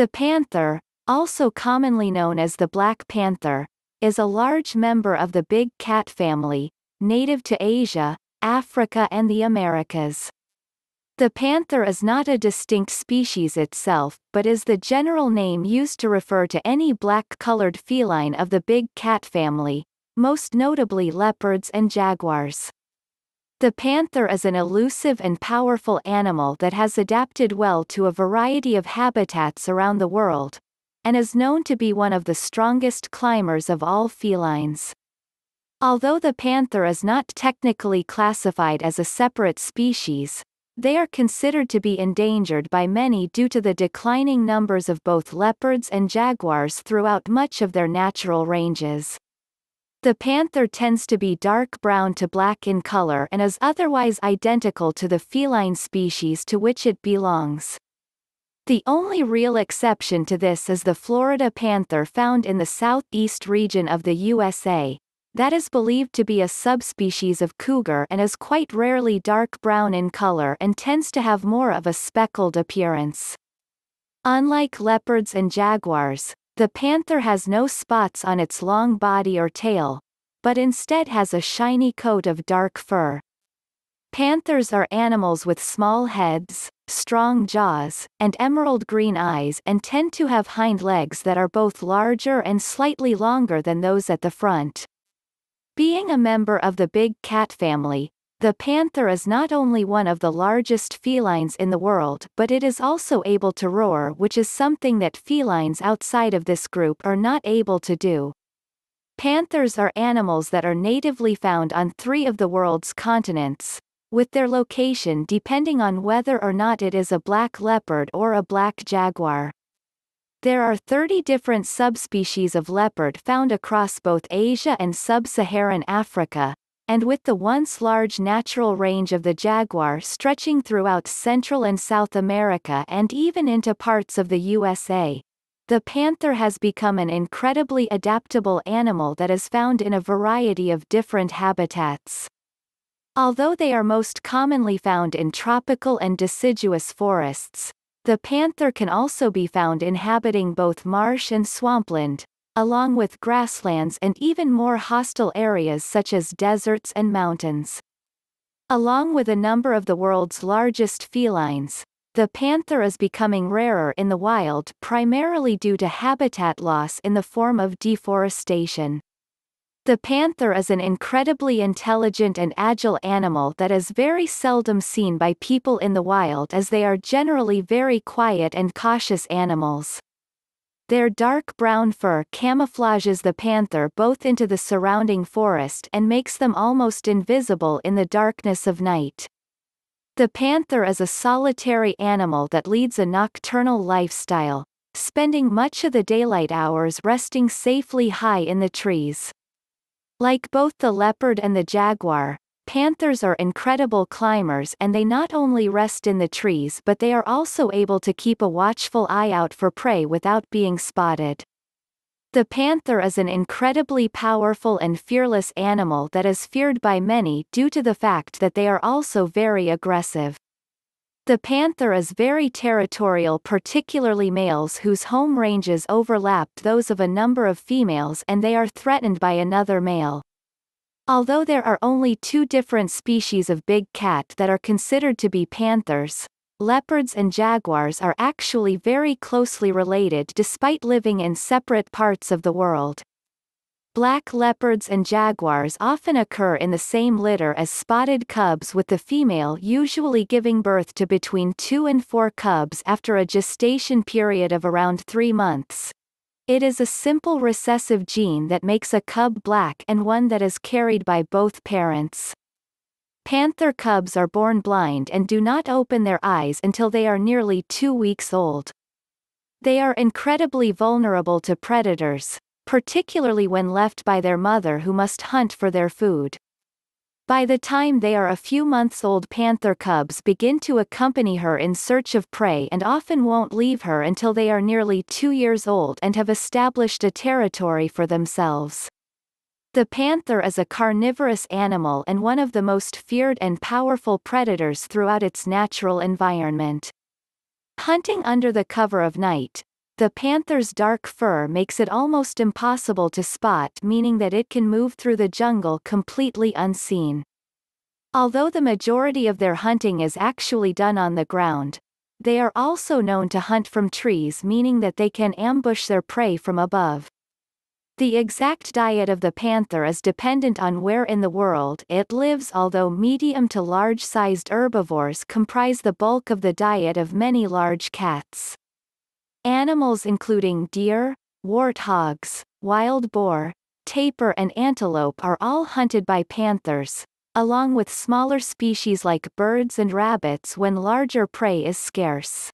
The panther, also commonly known as the black panther, is a large member of the big cat family, native to Asia, Africa and the Americas. The panther is not a distinct species itself, but is the general name used to refer to any black-colored feline of the big cat family, most notably leopards and jaguars. The panther is an elusive and powerful animal that has adapted well to a variety of habitats around the world, and is known to be one of the strongest climbers of all felines. Although the panther is not technically classified as a separate species, they are considered to be endangered by many due to the declining numbers of both leopards and jaguars throughout much of their natural ranges. The panther tends to be dark brown to black in color and is otherwise identical to the feline species to which it belongs. The only real exception to this is the Florida panther found in the southeast region of the USA. That is believed to be a subspecies of cougar and is quite rarely dark brown in color and tends to have more of a speckled appearance. Unlike leopards and jaguars, the panther has no spots on its long body or tail, but instead has a shiny coat of dark fur. Panthers are animals with small heads, strong jaws, and emerald green eyes and tend to have hind legs that are both larger and slightly longer than those at the front. Being a member of the big cat family, the panther is not only one of the largest felines in the world, but it is also able to roar, which is something that felines outside of this group are not able to do. Panthers are animals that are natively found on 3 of the world's continents, with their location depending on whether or not it is a black leopard or a black jaguar. There are 30 different subspecies of leopard found across both Asia and sub-Saharan Africa, and with the once large natural range of the jaguar stretching throughout Central and South America and even into parts of the USA, the panther has become an incredibly adaptable animal that is found in a variety of different habitats. Although they are most commonly found in tropical and deciduous forests, the panther can also be found inhabiting both marsh and swampland, along with grasslands and even more hostile areas such as deserts and mountains. Along with a number of the world's largest felines, the panther is becoming rarer in the wild primarily due to habitat loss in the form of deforestation. The panther is an incredibly intelligent and agile animal that is very seldom seen by people in the wild, as they are generally very quiet and cautious animals. Their dark brown fur camouflages the panther both into the surrounding forest and makes them almost invisible in the darkness of night. The panther is a solitary animal that leads a nocturnal lifestyle, spending much of the daylight hours resting safely high in the trees. Like both the leopard and the jaguar, panthers are incredible climbers, and they not only rest in the trees but they are also able to keep a watchful eye out for prey without being spotted. The panther is an incredibly powerful and fearless animal that is feared by many due to the fact that they are also very aggressive. The panther is very territorial, particularly males whose home ranges overlapped those of a number of females and they are threatened by another male. Although there are only 2 different species of big cat that are considered to be panthers, leopards and jaguars are actually very closely related despite living in separate parts of the world. Black leopards and jaguars often occur in the same litter as spotted cubs, with the female usually giving birth to between 2 and 4 cubs after a gestation period of around 3 months. It is a simple recessive gene that makes a cub black and one that is carried by both parents. Panther cubs are born blind and do not open their eyes until they are nearly 2 weeks old. They are incredibly vulnerable to predators, particularly when left by their mother, who must hunt for their food. By the time they are a few months old, panther cubs begin to accompany her in search of prey and often won't leave her until they are nearly 2 years old and have established a territory for themselves. The panther is a carnivorous animal and one of the most feared and powerful predators throughout its natural environment. Hunting under the cover of night, The panther's dark fur makes it almost impossible to spot, meaning that it can move through the jungle completely unseen. Although the majority of their hunting is actually done on the ground, they are also known to hunt from trees, meaning that they can ambush their prey from above. The exact diet of the panther is dependent on where in the world it lives, although medium to large-sized herbivores comprise the bulk of the diet of many large cats. Animals including deer, warthogs, wild boar, tapir and antelope are all hunted by panthers, along with smaller species like birds and rabbits when larger prey is scarce.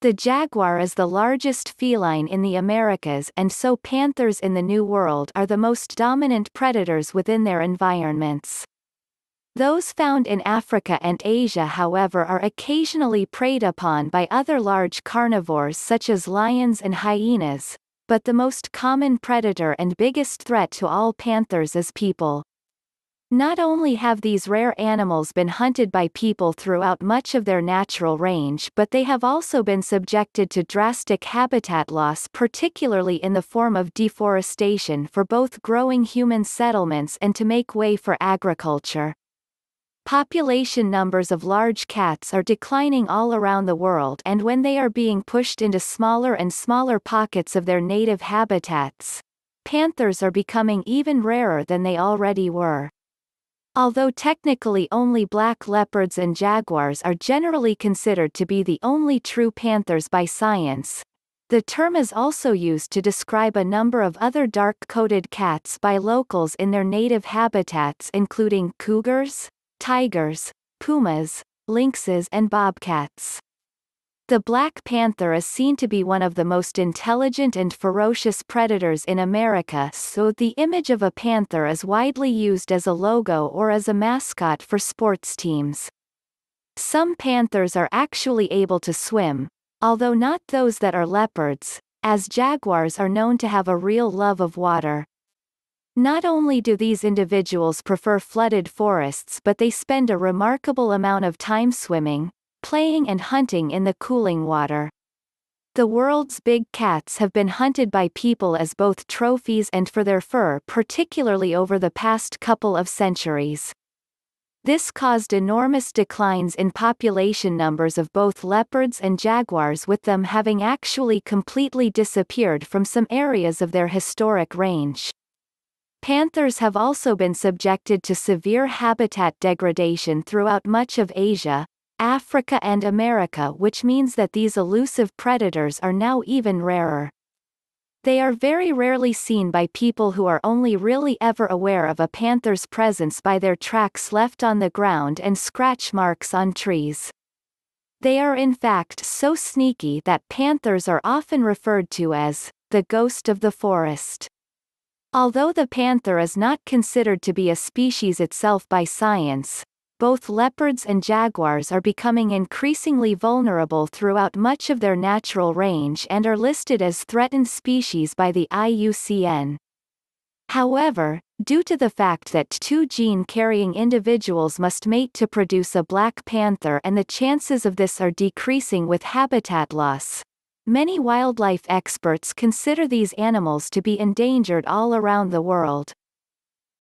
The jaguar is the largest feline in the Americas, and so panthers in the New World are the most dominant predators within their environments. Those found in Africa and Asia, however, are occasionally preyed upon by other large carnivores such as lions and hyenas, but the most common predator and biggest threat to all panthers is people. Not only have these rare animals been hunted by people throughout much of their natural range, but they have also been subjected to drastic habitat loss, particularly in the form of deforestation for both growing human settlements and to make way for agriculture. Population numbers of large cats are declining all around the world, and when they are being pushed into smaller and smaller pockets of their native habitats, panthers are becoming even rarer than they already were. Although technically only black leopards and jaguars are generally considered to be the only true panthers by science, the term is also used to describe a number of other dark-coated cats by locals in their native habitats, including cougars, tigers, pumas, lynxes and bobcats. The black panther is seen to be one of the most intelligent and ferocious predators in America, so the image of a panther is widely used as a logo or as a mascot for sports teams. Some panthers are actually able to swim, although not those that are leopards, as jaguars are known to have a real love of water. Not only do these individuals prefer flooded forests, but they spend a remarkable amount of time swimming, playing and hunting in the cooling water. The world's big cats have been hunted by people as both trophies and for their fur, particularly over the past couple of centuries. This caused enormous declines in population numbers of both leopards and jaguars, with them having actually completely disappeared from some areas of their historic range. Panthers have also been subjected to severe habitat degradation throughout much of Asia, Africa and America, which means that these elusive predators are now even rarer. They are very rarely seen by people, who are only really ever aware of a panther's presence by their tracks left on the ground and scratch marks on trees. They are in fact so sneaky that panthers are often referred to as the ghost of the forest. Although the panther is not considered to be a species itself by science, both leopards and jaguars are becoming increasingly vulnerable throughout much of their natural range and are listed as threatened species by the IUCN. However, due to the fact that two gene-carrying individuals must mate to produce a black panther and the chances of this are decreasing with habitat loss, many wildlife experts consider these animals to be endangered all around the world.